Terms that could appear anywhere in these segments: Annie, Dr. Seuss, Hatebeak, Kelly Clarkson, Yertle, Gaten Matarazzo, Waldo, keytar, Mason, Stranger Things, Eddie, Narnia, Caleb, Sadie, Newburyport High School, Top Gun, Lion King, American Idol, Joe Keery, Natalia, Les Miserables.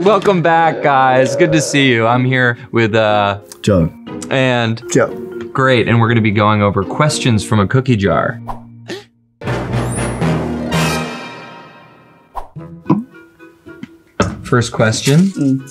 Welcome back, guys. Good to see you. I'm here with Joe and Joe. Great, and we're going to be going over questions from a cookie jar. First question.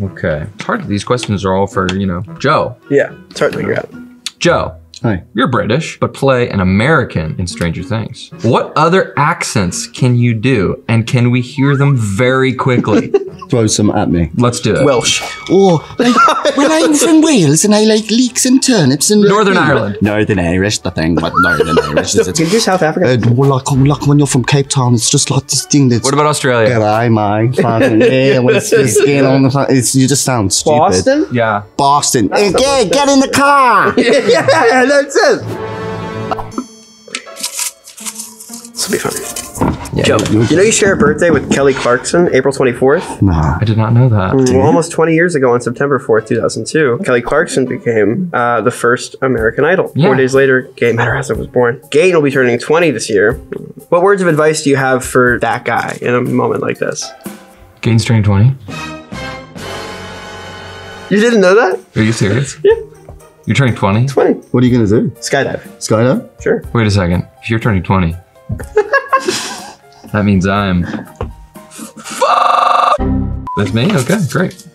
Okay. It's hard. These questions are all for, you know, Joe. Yeah, it's hard to figure out. Joe. Hi. You're British, but play an American in Stranger Things. What other accents can you do, and can we hear them very quickly? Throw some at me. Let's do it. Welsh. Or, when I'm from Wales and I like leeks and turnips and... Northern Ireland. Northern Irish, the thing about Northern Irish is... Can you do South Africa? Like when you're from Cape Town, it's just like this thing that's... What about Australia? G'day, mate. You just sound stupid. Boston? Yeah. Boston. Get in the car! Yeah, that's it. This will be funny. Yeah. Joe, you know you share a birthday with Kelly Clarkson, April 24th? Nah, I did not know that. Well, almost 20 years ago on September 4th, 2002, Kelly Clarkson became the first American Idol. Yeah. 4 days later, Gaten Matarazzo was born. Gaten will be turning 20 this year. What words of advice do you have for that guy in a moment like this? Gaten's turning 20. You didn't know that? Are you serious? Yeah. You're turning 20? 20. What are you going to do? Skydive. Skydive? Sure. Wait a second. If you're turning 20... That means I'm... That's me? Okay, great.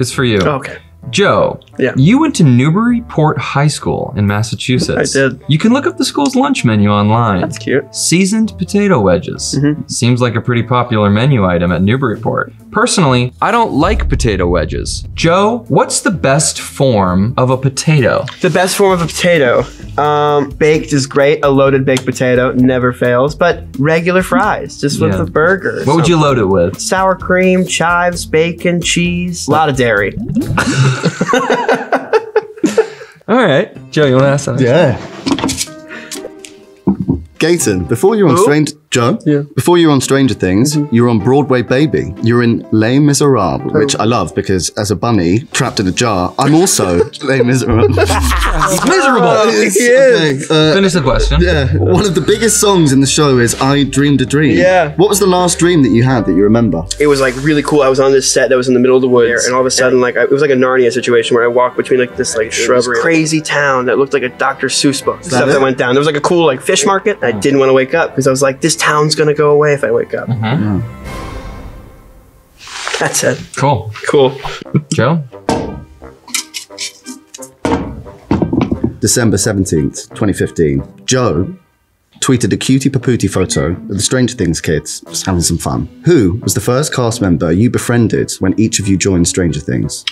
It's for you. Okay. Joe, yeah. You went to Newburyport High School in Massachusetts. I did. You can look up the school's lunch menu online. That's cute. Seasoned potato wedges. Mm-hmm. Seems like a pretty popular menu item at Newburyport. Personally, I don't like potato wedges. Joe, what's the best form of a potato? The best form of a potato? Baked is great. A loaded baked potato never fails, but regular fries, just with a burger. What would you load it with? Sour cream, chives, bacon, cheese, a lot of dairy. All right, Joe, you want to ask something? Yeah. Gaten, before you were on Stranger Things, you were on Broadway Baby. You were in Les Miserables, which I love because as a bunny trapped in a jar, I'm also Les Miserables. He's miserable. Yes. Okay, finish the question. Yeah. One of the biggest songs in the show is I Dreamed a Dream. Yeah. What was the last dream that you had that you remember? It was like really cool. I was on this set that was in the middle of the woods, and all of a sudden, like, it was like a Narnia situation where I walked between like this like shrubbery, crazy town that looked like a Dr. Seuss book. Stuff that went down. There was like a cool like fish market. I didn't want to wake up because I was like, this town's gonna go away if I wake up. That's it. Cool. Cool. Joe? December 17th, 2015. Joe tweeted a cutie patootie photo of the Stranger Things kids just having some fun. Who was the first cast member you befriended when each of you joined Stranger Things?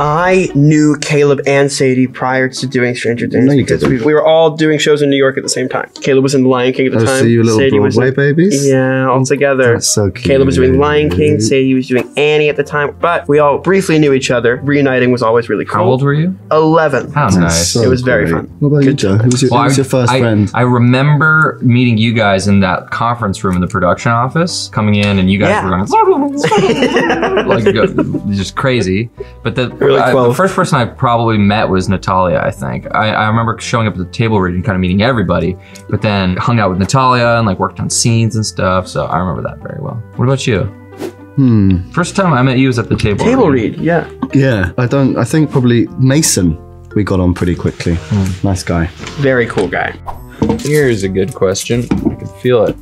I knew Caleb and Sadie prior to doing Stranger Things because we were all doing shows in New York at the same time. Caleb was in Lion King at the time. So you little Sadie was like, babies? Yeah, all together. That's so cute. Caleb was doing Lion King, Sadie was doing Annie at the time, but we all briefly knew each other. Reuniting was always really cool. How old were you? 11. How nice. So it was very fun. What about you, Joe? Who was your first friend? I remember meeting you guys in that conference room in the production office, coming in and you guys were going like just crazy. But the first person I probably met was Natalia, I think. I remember showing up at the table read and kind of meeting everybody, but then hung out with Natalia and like worked on scenes and stuff. So I remember that very well. What about you? First time I met you was at the table. Table read, yeah. Yeah, I think probably Mason. We got on pretty quickly. Nice guy. Very cool guy. Here's a good question. I can feel it.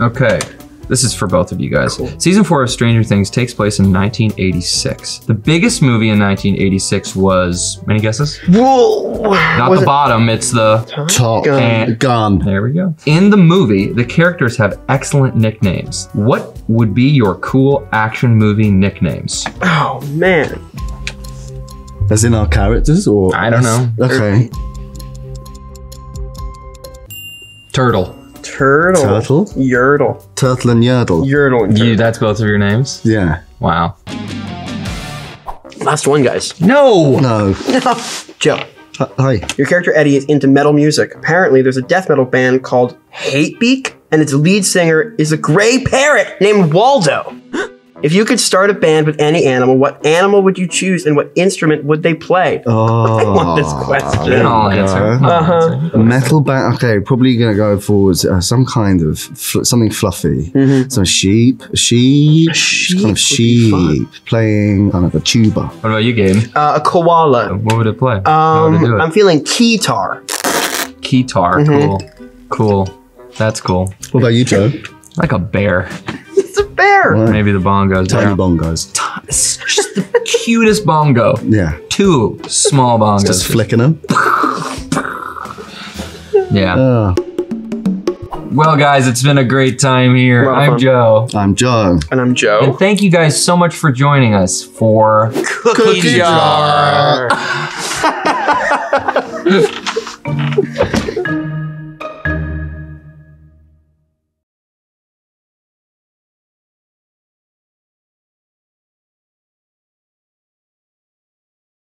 Okay. This is for both of you guys. Cool. Season 4 of Stranger Things takes place in 1986. The biggest movie in 1986 was, any guesses? Whoa! Not the bottom, it's the Top Gun. There we go. In the movie, the characters have excellent nicknames. What would be your cool action movie nicknames? Oh, man. As in our characters, or? I don't know. Okay. Turtle. Turtle. Yertle. Turtle and Yertle. Yertle and Turtle. That's both of your names? Yeah. Wow. Last one, guys. No. Joe. Hi. Your character Eddie is into metal music. Apparently, there's a death metal band called Hatebeak, and its lead singer is a gray parrot named Waldo. If you could start a band with any animal, what animal would you choose and what instrument would they play? Oh, I want this question. I'll answer. Metal band. Okay, probably going to go for some kind of something fluffy. Mm-hmm. Some sheep playing kind of a tuba. What about you, Gaten? A koala. What would it play? How would it do it? I'm feeling keytar. Keytar. Mm-hmm. Cool. Cool. That's cool. What about you, Joe? Like a bear. It's a bear. Right. Maybe the bongos. Tiny bongos. It's just the cutest bongo. Yeah. Two small bongos. It's just flicking them. Yeah. Well, guys, it's been a great time here. I'm Joe. I'm Joe. And I'm Joe. And thank you guys so much for joining us for Cookie Jar.